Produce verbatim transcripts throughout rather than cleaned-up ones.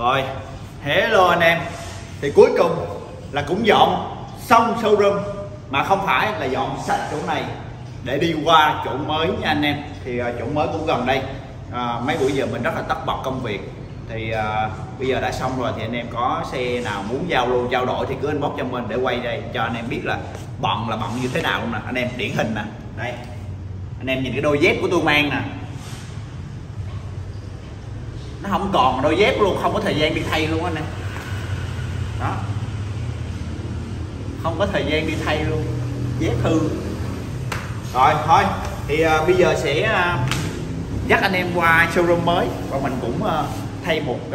Rồi, hello anh em. Thì cuối cùng là cũng dọn xong showroom, mà không phải là dọn sạch chỗ này để đi qua chỗ mới nha anh em. Thì chỗ mới cũng gần đây. à, Mấy buổi giờ mình rất là tất bật công việc. Thì à, bây giờ đã xong rồi, thì anh em có xe nào muốn giao lưu, trao đổi thì cứ inbox cho mình để quay đây cho anh em biết là bận là bận như thế nào nè. Anh em điển hình nè, đây anh em nhìn cái đôi dép của tôi mang nè, nó không còn đôi dép luôn, không có thời gian đi thay luôn anh em đó, không có thời gian đi thay luôn, dép hư rồi. Thôi thì à, bây giờ sẽ à, dắt anh em qua showroom mới, và mình cũng à, thay một uh,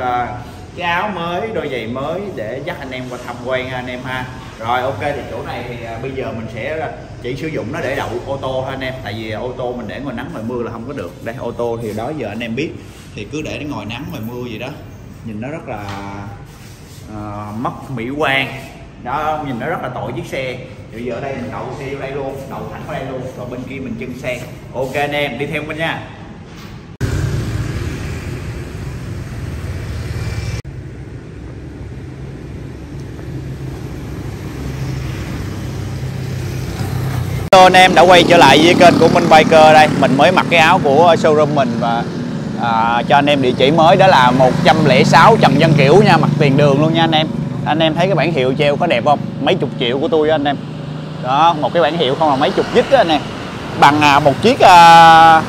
cái áo mới, đôi giày mới để dắt anh em qua tham quan anh em ha. Rồi ok, thì chỗ này thì uh, bây giờ mình sẽ chỉ sử dụng nó để đậu ô tô thôi anh em, tại vì ô tô mình để ngồi nắng ngoài mưa là không có được. Đây, ô tô thì đó giờ anh em biết, thì cứ để nó ngồi nắng ngoài mưa vậy đó, nhìn nó rất là uh, mất mỹ quan đó, nhìn nó rất là tội chiếc xe. Bây giờ ở đây mình đậu xe vô đây luôn, đậu thẳng vào đây luôn, rồi bên kia mình chân xe. Ok anh em đi theo mình nha. Anh em đã quay trở lại với kênh của Minh Biker. Đây mình mới mặc cái áo của showroom mình và à, cho anh em địa chỉ mới, đó là một không sáu Trần Văn Kiểu nha, mặt tiền đường luôn nha anh em. Anh em thấy cái bảng hiệu treo có đẹp không? Mấy chục triệu của tôi đó anh em. Đó, một cái bảng hiệu không là mấy chục dít đó anh em. Bằng à, một chiếc à,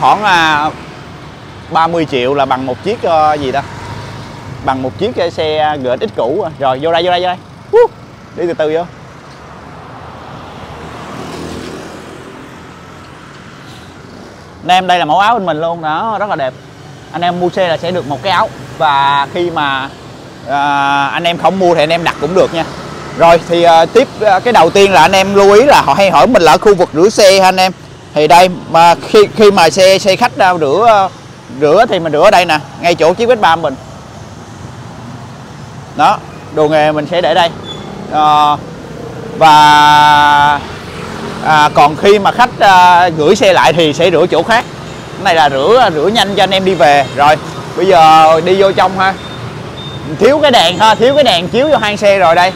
khoảng à, ba mươi triệu là bằng một chiếc à, gì ta? Bằng một chiếc xe giê ét ích cũ. Rồi vô đây vô đây vô đây. Uh, đi từ từ vô. Anh em đây là mẫu áo bên mình luôn đó, rất là đẹp. Anh em mua xe là sẽ được một cái áo, và khi mà à, anh em không mua thì anh em đặt cũng được nha. Rồi thì à, tiếp à, cái đầu tiên là anh em lưu ý là họ hay hỏi mình là ở khu vực rửa xe ha anh em. Thì đây mà khi khi mà xe xe khách ra rửa rửa thì mình rửa ở đây nè, ngay chỗ chiếc vê ba mình. Đó, đồ nghề mình sẽ để đây. À, và À, còn khi mà khách à, gửi xe lại thì sẽ rửa chỗ khác. Cái này là rửa rửa nhanh cho anh em đi về. Rồi bây giờ đi vô trong ha. Thiếu cái đèn ha, thiếu cái đèn chiếu vô hang xe rồi đây.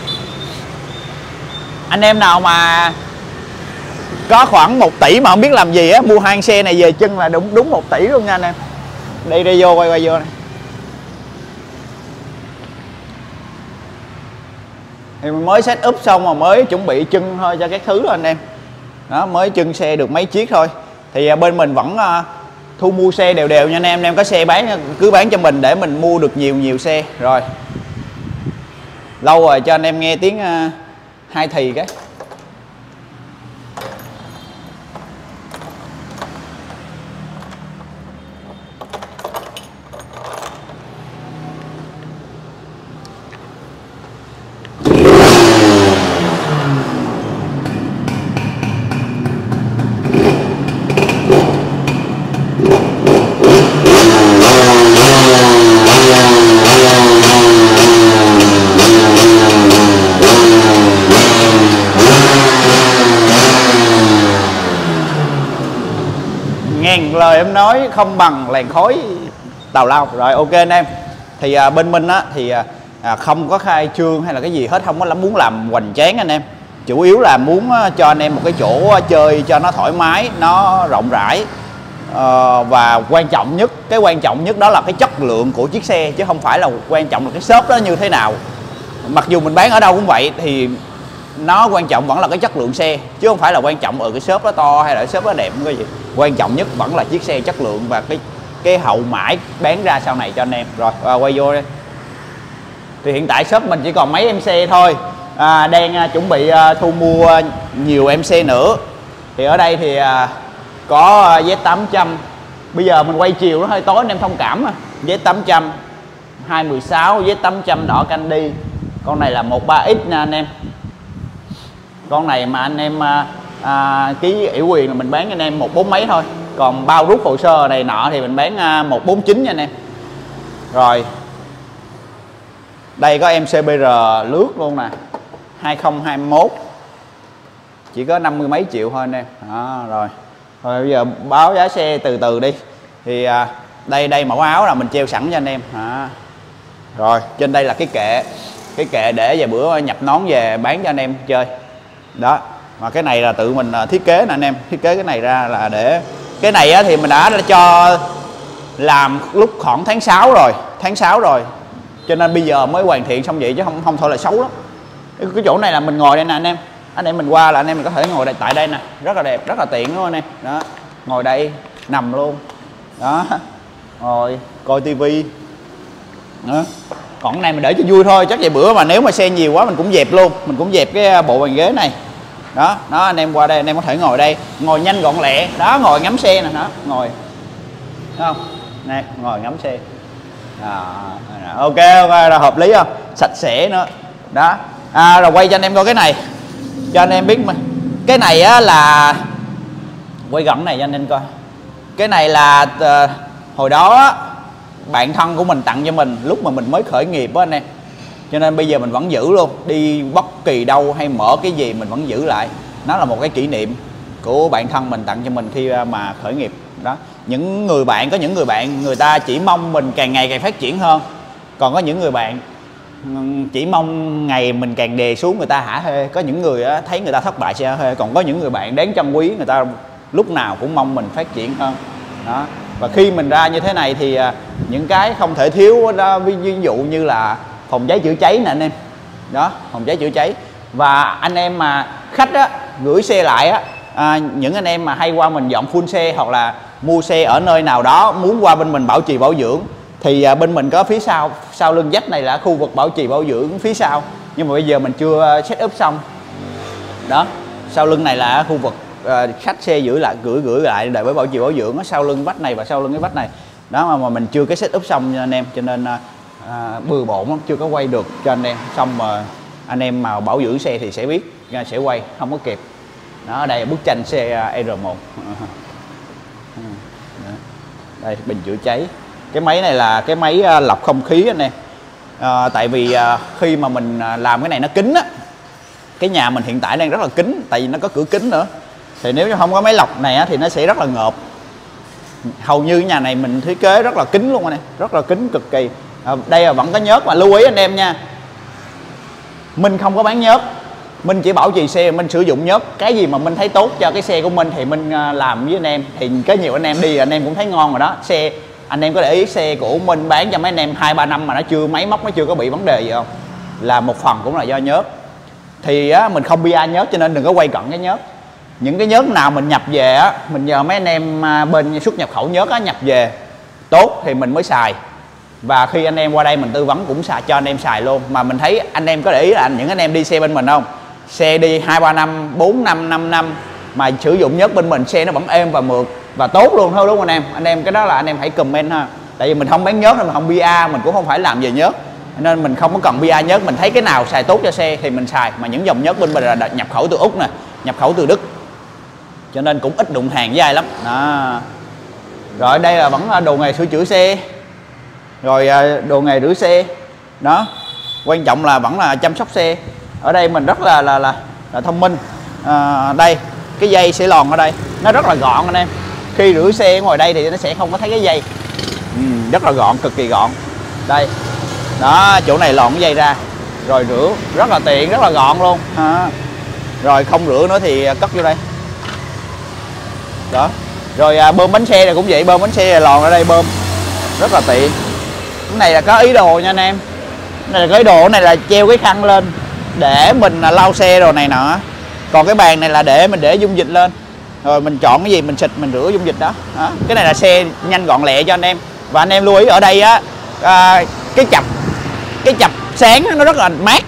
Anh em nào mà có khoảng một tỷ mà không biết làm gì á, mua hang xe này về chân là đúng đúng một tỷ luôn nha anh em. Đi đi vô quay quay vô này. Thì mình mới set up xong mà mới chuẩn bị chân thôi cho các thứ đó anh em. Đó, mới chưng xe được mấy chiếc thôi. Thì bên mình vẫn uh, thu mua xe đều đều nha anh em. Anh em có xe bán cứ bán cho mình để mình mua được nhiều nhiều xe. Rồi lâu rồi cho anh em nghe tiếng uh, hai thì cái. Lời em nói không bằng làn khói tào lao. Rồi ok anh em, thì à, bên mình á thì à, không có khai trương hay là cái gì hết, không có lắm muốn làm hoành tráng anh em, chủ yếu là muốn cho anh em một cái chỗ chơi cho nó thoải mái, nó rộng rãi, à, và quan trọng nhất, cái quan trọng nhất đó là cái chất lượng của chiếc xe, chứ không phải là quan trọng là cái shop đó như thế nào. Mặc dù mình bán ở đâu cũng vậy, thì nó quan trọng vẫn là cái chất lượng xe, chứ không phải là quan trọng ở cái shop đó to hay là cái shop đó đẹp cái gì. Quan trọng nhất vẫn là chiếc xe chất lượng và cái cái hậu mãi bán ra sau này cho anh em. Rồi à, quay vô đây. Thì hiện tại shop mình chỉ còn mấy em xe thôi, à, đang à, chuẩn bị à, thu mua nhiều em xe nữa. Thì ở đây thì à, có à, Z tám trăm. Bây giờ mình quay chiều nó hơi tối anh em thông cảm à. Z tám trăm hai mười sáu, Z tám trăm đỏ candy. Con này là một ba X nè anh em. Con này mà anh em à, à, ký ủy quyền là mình bán cho anh em một bốn mấy thôi, còn bao rút hồ sơ này nọ thì mình bán à, một bốn chín nha anh em. Rồi đây có em xê bê rờ lướt luôn nè, hai không hai mốt chỉ có năm mươi mấy triệu thôi anh em. Đó, rồi. Rồi bây giờ báo giá xe từ từ đi. Thì à, đây đây mẫu áo là mình treo sẵn cho anh em à. Rồi trên đây là cái kệ, cái kệ để về bữa nhập nón về bán cho anh em chơi đó. Mà cái này là tự mình thiết kế nè anh em, thiết kế cái này ra là để cái này á, thì mình đã cho làm lúc khoảng tháng sáu rồi, tháng sáu rồi, cho nên bây giờ mới hoàn thiện xong vậy chứ không không thôi là xấu lắm. Cái chỗ này là mình ngồi đây nè anh em, anh em mình qua là anh em mình có thể ngồi đây, tại đây nè, rất là đẹp, rất là tiện đúng không anh em đó, ngồi đây nằm luôn đó, ngồi coi tivi đó. Còn cái này mình để cho vui thôi, chắc vậy bữa mà nếu mà xe nhiều quá mình cũng dẹp luôn, mình cũng dẹp cái bộ bàn ghế này đó. Đó anh em qua đây anh em có thể ngồi đây, ngồi nhanh gọn lẹ đó, ngồi ngắm xe nè đó, ngồi đúng không nè, ngồi ngắm xe đó. Ok, là hợp lý không, sạch sẽ nữa đó. À, rồi quay cho anh em coi cái này cho anh em biết mà. Cái này á là quay gọn này cho anh em coi, cái này là uh, hồi đó bạn thân của mình tặng cho mình lúc mà mình mới khởi nghiệp á anh em, cho nên bây giờ mình vẫn giữ luôn, đi bất kỳ đâu hay mở cái gì mình vẫn giữ lại, nó là một cái kỷ niệm của bạn thân mình tặng cho mình khi mà khởi nghiệp đó. Những người bạn, có những người bạn người ta chỉ mong mình càng ngày càng phát triển hơn, còn có những người bạn chỉ mong ngày mình càng đè xuống người ta hả hê, có những người thấy người ta thất bại sẽ hả hê, còn có những người bạn đáng trân quý người ta lúc nào cũng mong mình phát triển hơn đó. Và khi mình ra như thế này thì những cái không thể thiếu đó, ví dụ như là phòng cháy chữa cháy nè anh em đó, phòng cháy chữa cháy. Và anh em mà khách á, gửi xe lại á, à, những anh em mà hay qua mình dọn full xe hoặc là mua xe ở nơi nào đó muốn qua bên mình bảo trì bảo dưỡng thì à, bên mình có phía sau, sau lưng dách này là khu vực bảo trì bảo dưỡng phía sau, nhưng mà bây giờ mình chưa set up xong đó. Sau lưng này là khu vực à, khách xe giữ lại, gửi gửi lại để với bảo trì bảo dưỡng, sau lưng vách này và sau lưng cái vách này đó, mà, mà mình chưa cái set up xong nha anh em, cho nên à, À, bừa bộn lắm, chưa có quay được cho anh em. Xong mà anh em mà bảo dưỡng xe thì sẽ biết, sẽ quay không có kịp đó. Đây bức tranh xe R một đây, bình chữa cháy. Cái máy này là cái máy lọc không khí anh em à, tại vì khi mà mình làm cái này nó kín á, cái nhà mình hiện tại đang rất là kín, tại vì nó có cửa kính nữa, thì nếu như không có máy lọc này á, thì nó sẽ rất là ngợp. Hầu như nhà này mình thiết kế rất là kín luôn anh em, rất là kín cực kỳ. À, đây là vẫn có nhớt mà lưu ý anh em nha, mình không có bán nhớt, mình chỉ bảo trì xe, mình sử dụng nhớt. Cái gì mà mình thấy tốt cho cái xe của mình thì mình làm với anh em, thì có nhiều anh em đi anh em cũng thấy ngon rồi đó. Xe anh em có để ý xe của mình bán cho mấy anh em hai ba năm mà nó chưa, máy móc nó chưa có bị vấn đề gì không, là một phần cũng là do nhớt. Thì á, mình không pê a nhớt cho nên đừng có quay cận cái nhớt. Những cái nhớt nào mình nhập về á, mình nhờ mấy anh em bên xuất nhập khẩu nhớt á, nhập về tốt thì mình mới xài, và khi anh em qua đây mình tư vấn cũng xài cho anh em xài luôn. Mà mình thấy anh em có để ý là những anh em đi xe bên mình không, xe đi hai ba năm, bốn năm, năm năm mà sử dụng nhớt bên mình xe nó vẫn êm và mượt và tốt luôn thôi đúng không anh em? Anh em cái đó là anh em hãy comment ha, tại vì mình không bán nhớt nên mình không pê a, mình cũng không phải làm về nhớt nên mình không có cần pê a nhớt. Mình thấy cái nào xài tốt cho xe thì mình xài, mà những dòng nhớt bên mình là nhập khẩu từ Úc nè, nhập khẩu từ Đức, cho nên cũng ít đụng hàng với ai lắm đó. Rồi đây là vẫn đồ nghề sửa chữa xe, rồi đồ nghề rửa xe đó, quan trọng là vẫn là chăm sóc xe. Ở đây mình rất là là là, là thông minh à, đây cái dây sẽ lòn ở đây nó rất là gọn anh em, khi rửa xe ngoài đây thì nó sẽ không có thấy cái dây, ừ, rất là gọn, cực kỳ gọn đây đó, chỗ này lòn cái dây ra rồi rửa rất là tiện, rất là gọn luôn à. Rồi không rửa nữa thì cất vô đây đó. Rồi à, bơm bánh xe này cũng vậy, bơm bánh xe này lòn ở đây bơm rất là tiện. Cái này là có ý đồ nha anh em, cái này là có ý đồ, cái này là treo cái khăn lên để mình là lau xe rồi này nọ. Còn cái bàn này là để mình để dung dịch lên, rồi mình chọn cái gì mình xịt mình rửa dung dịch đó, đó. Cái này là xe nhanh gọn lẹ cho anh em. Và anh em lưu ý ở đây á, à, cái chập cái chập sáng nó rất là mát,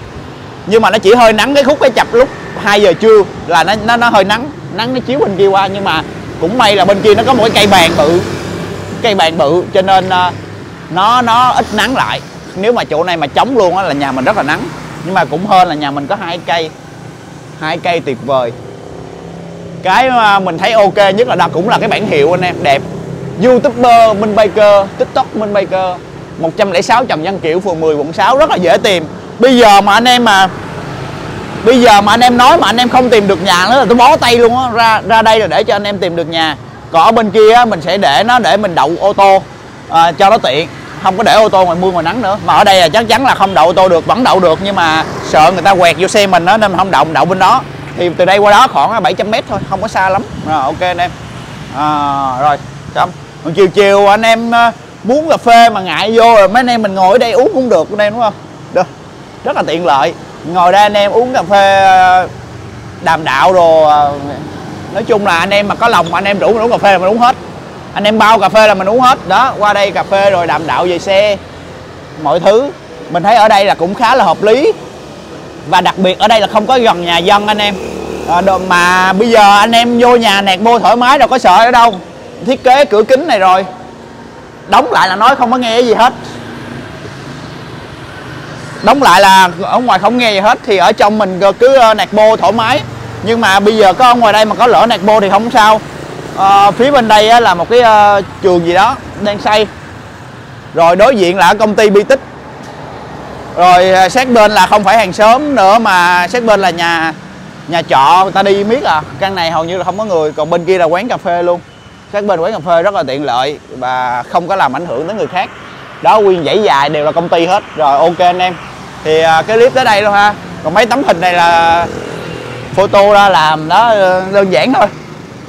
nhưng mà nó chỉ hơi nắng cái khúc cái chập lúc hai giờ trưa là nó nó, nó hơi nắng, nắng nó chiếu bên kia qua. Nhưng mà cũng may là bên kia nó có một cái cây bàn bự, cây bàn bự cho nên à, nó nó ít nắng lại. Nếu mà chỗ này mà trống luôn á là nhà mình rất là nắng, nhưng mà cũng hơn là nhà mình có hai cây, hai cây tuyệt vời. Cái mình thấy ok nhất là đó cũng là cái bảng hiệu anh em, đẹp. YouTuber Minh Biker, TikTok Minh Biker, một không sáu Trần Văn Kiểu, phường mười, quận sáu, rất là dễ tìm. Bây giờ mà anh em mà bây giờ mà anh em nói mà anh em không tìm được nhà nữa là tôi bó tay luôn á. Ra ra đây là để cho anh em tìm được nhà. Còn ở bên kia á, mình sẽ để nó để mình đậu ô tô, à, cho nó tiện, không có để ô tô ngoài mưa ngoài nắng nữa. Mà ở đây là chắc chắn là không đậu ô tô được, vẫn đậu được nhưng mà sợ người ta quẹt vô xe mình đó, nên mình không đậu, đậu bên đó. Thì từ đây qua đó khoảng bảy trăm mét thôi, không có xa lắm. Rồi ok anh em. À, rồi xong. Còn chiều chiều anh em muốn cà phê mà ngại vô rồi mấy anh em mình ngồi ở đây uống cũng được anh em, đúng không? Được. Rất là tiện lợi. Ngồi đây anh em uống cà phê đàm đạo rồi, nói chung là anh em mà có lòng mà anh em rủ mình uống cà phê là mình uống hết. Anh em bao cà phê là mình uống hết. Đó, qua đây cà phê rồi đàm đạo về xe, mọi thứ. Mình thấy ở đây là cũng khá là hợp lý. Và đặc biệt ở đây là không có gần nhà dân anh em. À, mà bây giờ anh em vô nhà nẹt vô thoải mái đâu có sợ ở đâu. Thiết kế cửa kính này rồi, đóng lại là nói không có nghe gì hết. Đóng lại là ở ngoài không nghe gì hết. Thì ở trong mình cứ nạt bô thoải mái. Nhưng mà bây giờ có ở ngoài đây mà có lỡ nạt bô thì không sao. à, Phía bên đây là một cái uh, trường gì đó đang xây. Rồi đối diện là công ty bi tích. Rồi sát bên là không phải hàng xóm nữa mà sát bên là nhà nhà trọ, người ta đi miết à. Căn này hầu như là không có người. Còn bên kia là quán cà phê luôn. Sát bên quán cà phê rất là tiện lợi và không có làm ảnh hưởng tới người khác. Đó, nguyên dãy dài đều là công ty hết. Rồi ok anh em, thì cái clip tới đây luôn ha. Còn mấy tấm hình này là photo ra làm đó, đơn giản thôi.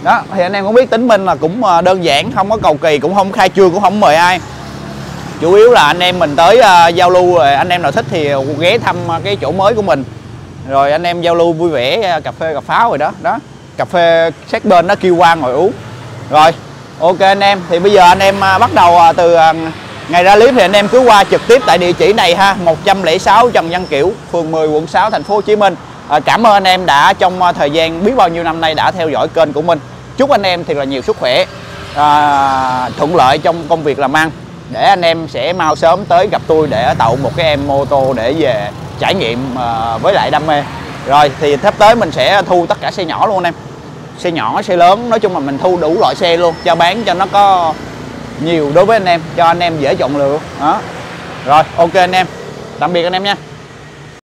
Đó, thì anh em cũng biết tính mình là cũng đơn giản, không có cầu kỳ, cũng không khai trương, cũng không mời ai. Chủ yếu là anh em mình tới giao lưu, rồi anh em nào thích thì ghé thăm cái chỗ mới của mình. Rồi anh em giao lưu vui vẻ, cà phê cà pháo rồi đó. Đó, cà phê sát bên nó kêu qua ngồi uống. Rồi, ok anh em, thì bây giờ anh em bắt đầu từ ngày ra clip thì anh em cứ qua trực tiếp tại địa chỉ này ha, một không sáu Trần Văn Kiểu, phường mười, quận sáu, thành phố Hồ Chí Minh. À, cảm ơn anh em đã trong thời gian biết bao nhiêu năm nay đã theo dõi kênh của mình. Chúc anh em thiệt là nhiều sức khỏe, à, thuận lợi trong công việc làm ăn, để anh em sẽ mau sớm tới gặp tôi để tậu một cái em mô tô để về trải nghiệm à, với lại đam mê. Rồi thì sắp tới mình sẽ thu tất cả xe nhỏ luôn anh em, xe nhỏ, xe lớn, nói chung là mình thu đủ loại xe luôn cho bán cho nó có nhiều đối với anh em, cho anh em dễ chọn lựa đó. Rồi ok anh em, tạm biệt anh em nha.